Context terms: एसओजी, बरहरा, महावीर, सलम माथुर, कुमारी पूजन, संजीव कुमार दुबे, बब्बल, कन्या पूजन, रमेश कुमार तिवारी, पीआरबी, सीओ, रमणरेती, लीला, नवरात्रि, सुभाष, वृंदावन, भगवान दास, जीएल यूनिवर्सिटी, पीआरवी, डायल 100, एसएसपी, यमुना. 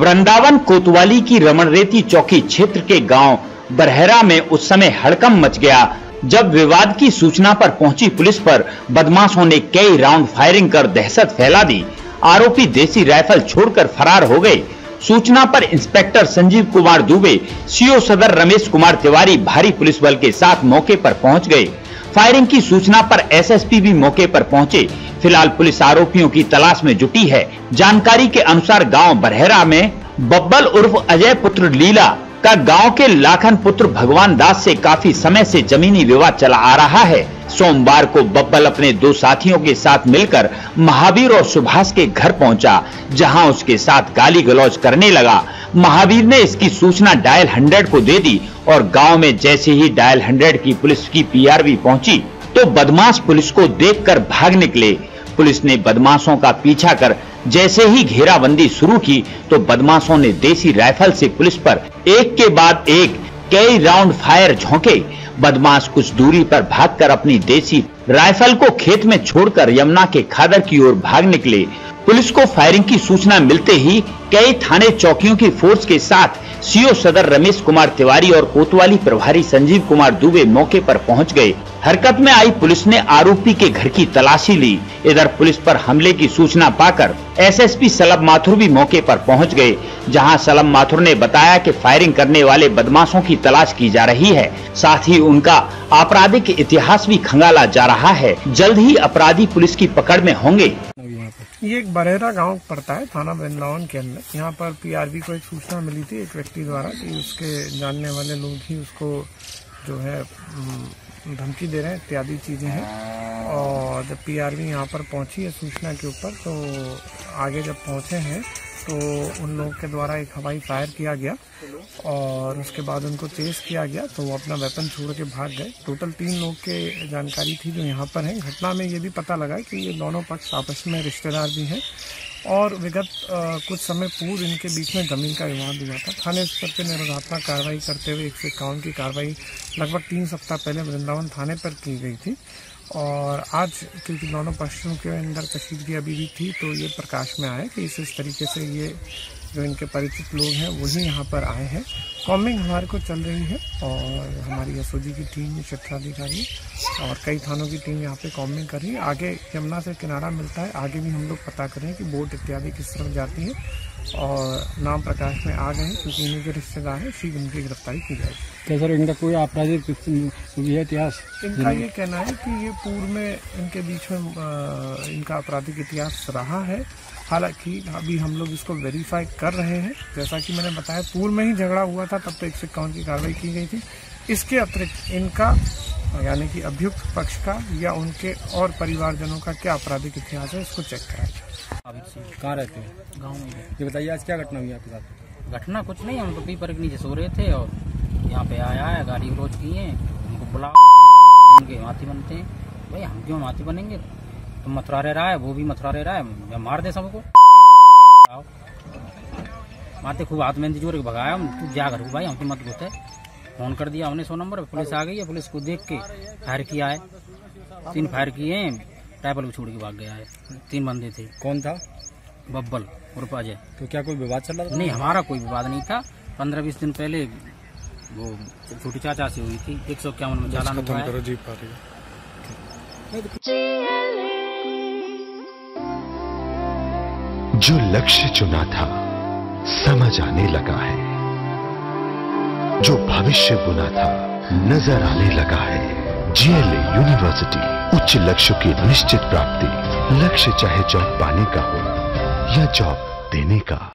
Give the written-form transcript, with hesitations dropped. वृंदावन कोतवाली की रमणरेती चौकी क्षेत्र के गांव बरहरा में उस समय हड़कंप मच गया जब विवाद की सूचना पर पहुंची पुलिस पर बदमाशों ने कई राउंड फायरिंग कर दहशत फैला दी। आरोपी देसी राइफल छोड़कर फरार हो गए। सूचना पर इंस्पेक्टर संजीव कुमार दुबे, सीओ सदर रमेश कुमार तिवारी भारी पुलिस बल के साथ मौके पर पहुंच गए। फायरिंग की सूचना पर एसएसपी भी मौके पर पहुंचे। फिलहाल पुलिस आरोपियों की तलाश में जुटी है। जानकारी के अनुसार गांव बरहरा में बब्बल उर्फ अजय पुत्र लीला का गांव के लाखन पुत्र भगवान दास से काफी समय से जमीनी विवाद चला आ रहा है। सोमवार को बब्बल अपने दो साथियों के साथ मिलकर महावीर और सुभाष के घर पहुंचा, जहां उसके साथ गाली गलौज करने लगा। महावीर ने इसकी सूचना डायल 100 को दे दी और गांव में जैसे ही डायल 100 की पुलिस की पीआरवी पहुंची तो बदमाश पुलिस को देखकर भाग निकले। पुलिस ने बदमाशों का पीछा कर जैसे ही घेराबंदी शुरू की तो बदमाशों ने देसी राइफल से पुलिस पर एक के बाद एक कई राउंड फायर झोंके। बदमाश कुछ दूरी पर भागकर अपनी देसी राइफल को खेत में छोड़कर यमुना के खादर की ओर भाग निकले। पुलिस को फायरिंग की सूचना मिलते ही कई थाने चौकियों की फोर्स के साथ सीओ सदर रमेश कुमार तिवारी और कोतवाली प्रभारी संजीव कुमार दुबे मौके पर पहुंच गए। हरकत में आई पुलिस ने आरोपी के घर की तलाशी ली। इधर पुलिस पर हमले की सूचना पाकर एसएसपी सलम माथुर भी मौके पर पहुंच गए, जहां सलम माथुर ने बताया कि फायरिंग करने वाले बदमाशों की तलाश की जा रही है, साथ ही उनका आपराधिक इतिहास भी खंगाला जा रहा है। जल्द ही अपराधी पुलिस की पकड़ में होंगे। ये एक बरहरा गांव पड़ता है थाना वृंदावन के अंदर। यहाँ पर पीआरबी को एक सूचना मिली थी एक व्यक्ति द्वारा कि उसके जानने वाले लोग ही उसको जो है धमकी दे रहे हैं इत्यादि चीज़ें हैं। और जब पीआरबी यहाँ पर पहुँची है सूचना के ऊपर तो आगे जब पहुँचे हैं तो उन लोगों के द्वारा एक हवाई फायर किया गया और उसके बाद उनको चेस किया गया तो वो अपना वेपन छोड़ के भाग गए। टोटल 3 लोग के जानकारी थी जो यहाँ पर हैं। घटना में ये भी पता लगा कि ये दोनों पक्ष आपस में रिश्तेदार भी हैं और विगत कुछ समय पूर्व इनके बीच में जमीन का विवाद हुआ था। थाने स्तर पर निरोधात्मक कार्रवाई करते हुए 151 की कार्रवाई लगभग 3 सप्ताह पहले वृंदावन थाने पर की गई थी और आज क्योंकि दोनों पक्षों के अंदर कशीदगी अभी भी थी तो ये प्रकाश में आया कि इस तरीके से ये जो इनके परिचित लोग हैं वही यहाँ पर आए हैं। कॉम्बिंग हमारे को चल रही है और हमारी एसओजी की टीम, क्षेत्राधिकारी और कई थानों की टीम यहाँ पे कॉम्बिंग कर रही है। आगे यमुना से किनारा मिलता है, आगे भी हम लोग पता करें कि बोट इत्यादि किस तरफ जाती है और नाम प्रकाश में आ गए हैं क्योंकि इन्हीं के रिश्तेदार हैं। शीघ्र उनकी गिरफ्तारी की जाएगी। क्या सर इनका कोई आपराधिक इतिहास? इनका ये कहना है कि ये पूर्व में इनके बीच में इनका आपराधिक इतिहास रहा है। हालांकि अभी हम लोग इसको वेरीफाई कर रहे हैं। जैसा कि मैंने बताया पूर्व में ही झगड़ा हुआ था तब तो 151 की कार्रवाई की गई थी। इसके अतिरिक्त इनका यानी कि अभियुक्त पक्ष का या उनके और परिवारजनों का क्या आपराधिक इतिहास है इसको चेक कराया जाए। कहाँ रहते हैं? गाँव में। ये बताइए आज क्या घटना हुई आपके साथ? घटना कुछ नहीं, हम टोपी पर नीचे सो रहे थे और यहाँ पे आया है गाड़ी रोज की है, उनको बुलाओ उनके हाथी बनते हैं। भाई हम क्यों हाथी बनेंगे? तो मथुरा रह रहा है, वो भी मथुरा रह रहा है, मार दे सबको। माते खूब हाथ में जोर के भगाया, तू जा घर भाई हमको मत घुसे। फोन कर दिया हमने 100 नंबर, पुलिस आ गई है। पुलिस को देख के फायर किया है, 3 फायर किए हैं, राइफल को छोड़ के भाग गया है। 3 बंदे थे। कौन था? बब्बल उर्फ अजय। तो क्या कोई विवाद चल रहा था? नहीं, हमारा कोई विवाद नहीं था। 15-20 दिन पहले वो छोटी चाचा से हुई थी। 151 में चालान। जो लक्ष्य चुना था समझ आने लगा है, जो भविष्य बुना था नजर आने लगा है। जीएल यूनिवर्सिटी, उच्च लक्ष्य की निश्चित प्राप्ति। लक्ष्य चाहे जॉब पाने का हो या जॉब देने का।